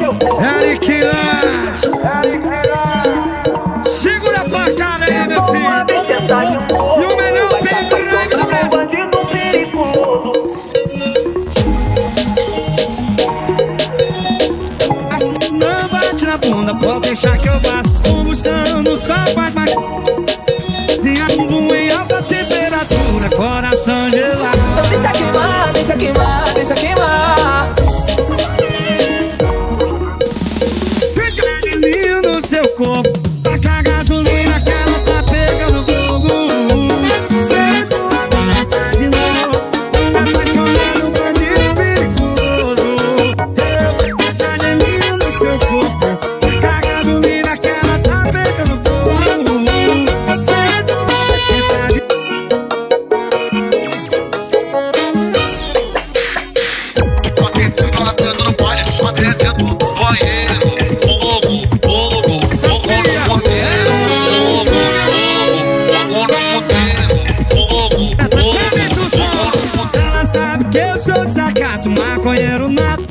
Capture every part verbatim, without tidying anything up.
Eric Land, segura a facada aí, meu filho. E o melhor pendrive do Brasil. Não bate na bunda, pode deixar que eu bato. Combustão no sol faz mais. Diabo em alta temperatura, coração gelado. Então deixa queimar, deixa queimar, deixa queimar. Seu corpo, taca a gasolina que ela tá pegando fogo. Você tá de novo, se apaixonando por bandido perigoso. Eu, passagem linda no seu corpo, taca a gasolina que ela tá pegando fogo. Você tá de novo. Bota dentro, bota dentro, não pode, bota dentro do banheiro. Desacato, maconheiro nato.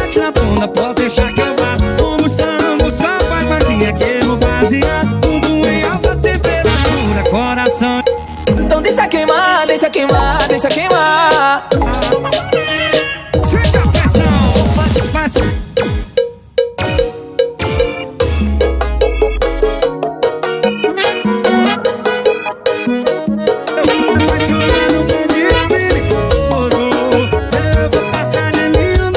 Bate na bunda, pode deixar que eu bato. Como sangue, só faz vaquinha que eu vou basear. Tudo em alta temperatura, coração. Então deixa queimar, deixa queimar, deixa queimar.